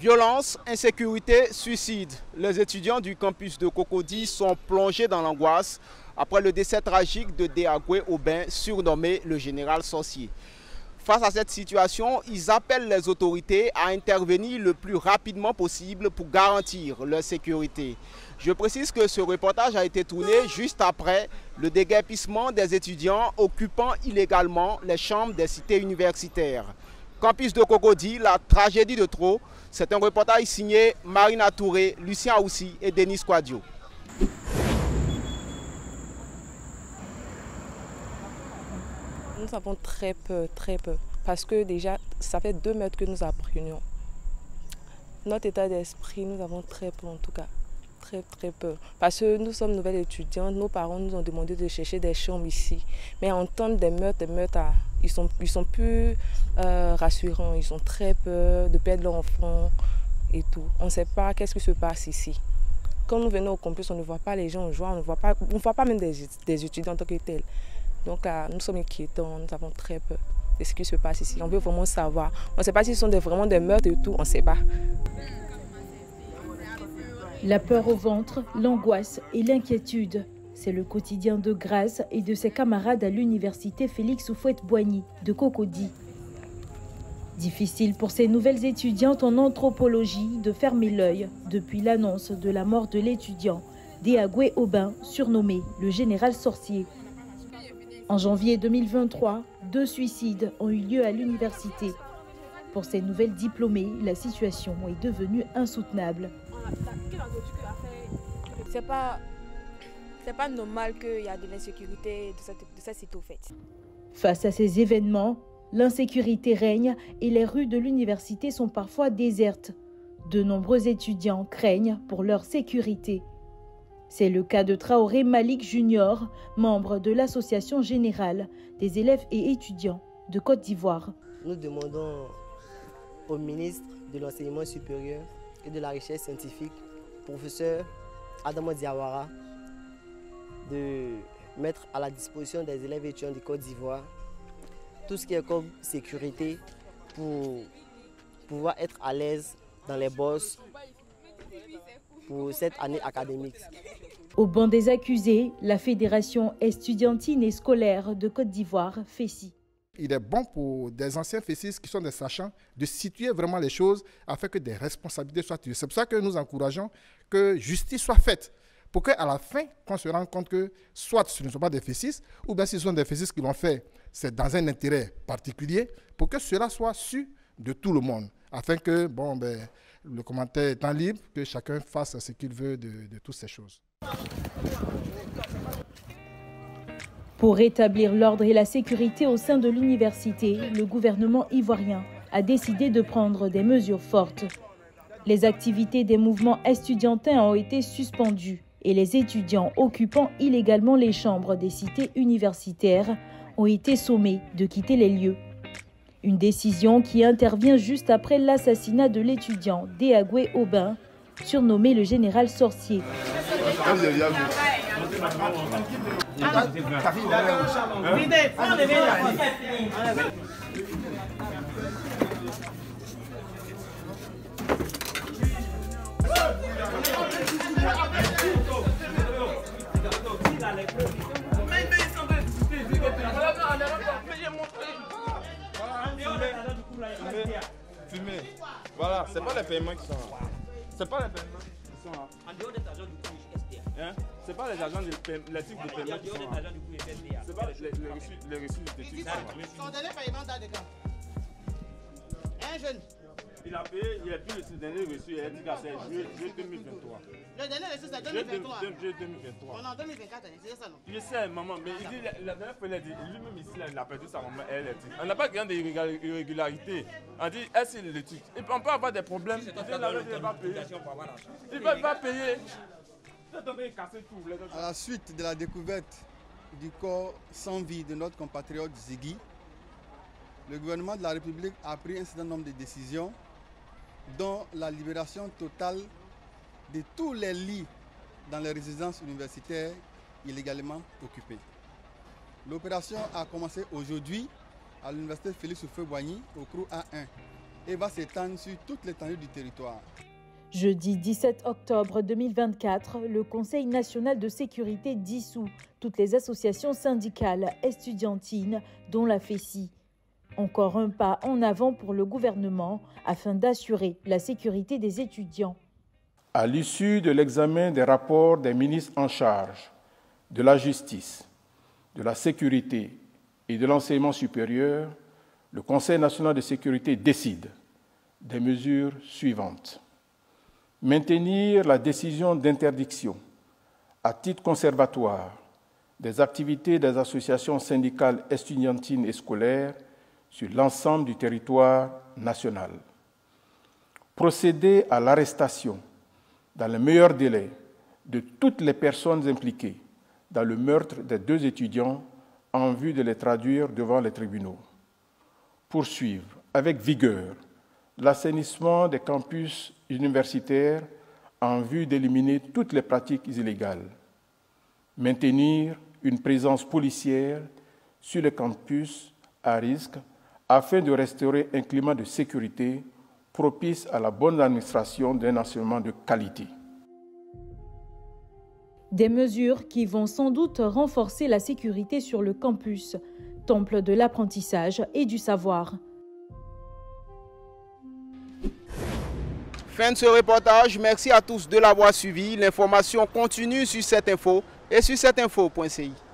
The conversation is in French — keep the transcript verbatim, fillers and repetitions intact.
Violence, insécurité, suicide. Les étudiants du campus de Cocody sont plongés dans l'angoisse après le décès tragique de Déagoué Aubin, surnommé le général sorcier. Face à cette situation, ils appellent les autorités à intervenir le plus rapidement possible pour garantir leur sécurité. Je précise que ce reportage a été tourné juste après le déguerpissement des étudiants occupant illégalement les chambres des cités universitaires. Campus de Cocody, la tragédie de trop. C'est un reportage signé Marina Touré, Lucien Aoussi et Denis Quadio. Nous avons très peu, très peu, parce que déjà, ça fait deux mètres que nous apprenions. Notre état d'esprit, nous avons très peu en tout cas, très très peu. Parce que nous sommes nouvelles étudiantes, nos parents nous ont demandé de chercher des chambres ici. Mais entendre des meurtres, des meurtres à... Ils sont, ils sont plus euh, rassurants, ils ont très peur de perdre leur enfant et tout. On ne sait pas qu'est-ce qui se passe ici. Quand nous venons au campus, on ne voit pas les gens en joie, on ne voit pas, on ne voit pas même des, des étudiants en tant que tels. Donc là, nous sommes inquiétants, nous avons très peur de ce qui se passe ici. On veut vraiment savoir. On ne sait pas s'ils sont des, vraiment des meurtres et tout, on ne sait pas. La peur au ventre, l'angoisse et l'inquiétude. C'est le quotidien de Grace et de ses camarades à l'université Félix Houphouët-Boigny de Cocody. Difficile pour ces nouvelles étudiantes en anthropologie de fermer l'œil depuis l'annonce de la mort de l'étudiant Déagoué Aubin, surnommé le général sorcier. En janvier deux mille vingt-trois, deux suicides ont eu lieu à l'université. Pour ces nouvelles diplômées, la situation est devenue insoutenable. C'est pas... C'est pas normal qu'il y ait de l'insécurité de cette, de cette cité au fait. Face à ces événements, l'insécurité règne et les rues de l'université sont parfois désertes. De nombreux étudiants craignent pour leur sécurité. C'est le cas de Traoré Malik Junior, membre de l'Association générale des élèves et étudiants de Côte d'Ivoire. Nous demandons au ministre de l'Enseignement supérieur et de la Recherche scientifique, professeur Adama Diawara, de mettre à la disposition des élèves étudiants de Côte d'Ivoire tout ce qui est comme sécurité pour pouvoir être à l'aise dans les bosses pour cette année académique. Au banc des accusés, la Fédération estudiantine et scolaire de Côte d'Ivoire, FESCI. Il est bon pour des anciens F E S C I qui sont des sachants de situer vraiment les choses afin que des responsabilités soient tirées. C'est pour ça que nous encourageons que justice soit faite, pour qu'à la fin, qu'on se rende compte que soit ce ne sont pas des F E S C I, ou bien si ce sont des F E S C I qui l'ont fait, c'est dans un intérêt particulier, pour que cela soit su de tout le monde, afin que bon, ben, le commentaire étant libre, que chacun fasse ce qu'il veut de, de toutes ces choses. Pour rétablir l'ordre et la sécurité au sein de l'université, le gouvernement ivoirien a décidé de prendre des mesures fortes. Les activités des mouvements estudiantins ont été suspendues et les étudiants occupant illégalement les chambres des cités universitaires ont été sommés de quitter les lieux. Une décision qui intervient juste après l'assassinat de l'étudiant Déagoué Aubin, surnommé le général sorcier. Voilà, c'est pas les paiements qui sont là. C'est pas les paiements qui sont là. En dehors des agents du coup, hein? C'est pas les agents de paiement, les types de paiement qui sont là. C'est pas les reçus de type. Son dernier paiement date de quand? Un jeune. Il a payé, il a payé le dernier reçu, il a dit qu'à c'est juillet deux mille vingt-trois. Le dernier reçu, c'est deux mille vingt-trois. deux mille vingt-trois. Non, deux mille vingt-quatre, c'est ça non? Je sais, maman, mais il dit, la dernière fois, il a dit, lui-même ici, il a perdu sa maman, elle a dit. On n'a pas grand d'irrégularité. On dit, est-ce qu'il le tue? On peut avoir des problèmes. Il ne va pas payer. Il ne va pas payer. À la suite de la découverte du corps sans vie de notre compatriote Zigui, le gouvernement de la République a pris un certain nombre de décisions, dont la libération totale de tous les lits dans les résidences universitaires illégalement occupées. L'opération a commencé aujourd'hui à l'université Félix Houphouët-Boigny au C R U A un. et va s'étendre sur toute l'étendue du territoire. Jeudi dix-sept octobre deux mille vingt-quatre, le Conseil national de sécurité dissout toutes les associations syndicales et estudiantines, dont la FESCI. Encore un pas en avant pour le gouvernement afin d'assurer la sécurité des étudiants. À l'issue de l'examen des rapports des ministres en charge de la justice, de la sécurité et de l'enseignement supérieur, le Conseil national de sécurité décide des mesures suivantes. Maintenir la décision d'interdiction à titre conservatoire des activités des associations syndicales estudiantines et scolaires sur l'ensemble du territoire national. Procéder à l'arrestation dans le meilleur délai de toutes les personnes impliquées dans le meurtre des deux étudiants en vue de les traduire devant les tribunaux. Poursuivre avec vigueur l'assainissement des campus universitaires en vue d'éliminer toutes les pratiques illégales. Maintenir une présence policière sur les campus à risque afin de restaurer un climat de sécurité propice à la bonne administration d'un enseignement de qualité. Des mesures qui vont sans doute renforcer la sécurité sur le campus, temple de l'apprentissage et du savoir. Fin de ce reportage, merci à tous de l'avoir suivi. L'information continue sur cette info et sur cette info point C I.